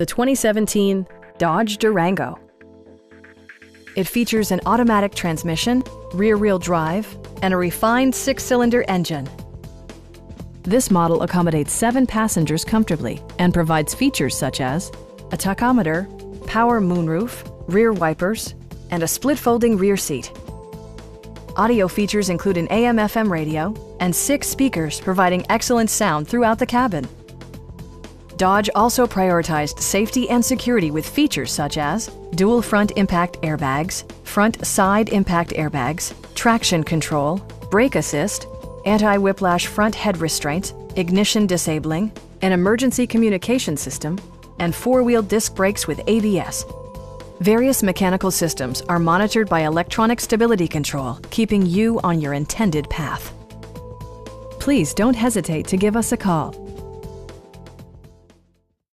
the 2017 Dodge Durango. It features an automatic transmission, rear-wheel drive, and a refined six-cylinder engine. This model accommodates 7 passengers comfortably and provides features such as a tachometer, power moonroof, rear wipers, and a split-folding rear seat. Audio features include an AM/FM radio and 6 speakers providing excellent sound throughout the cabin. Dodge also prioritized safety and security with features such as dual front impact airbags, front side impact airbags, traction control, brake assist, anti-whiplash front head restraints, ignition disabling, an emergency communication system, and 4-wheel disc brakes with ABS. Various mechanical systems are monitored by electronic stability control, keeping you on your intended path. Please don't hesitate to give us a call.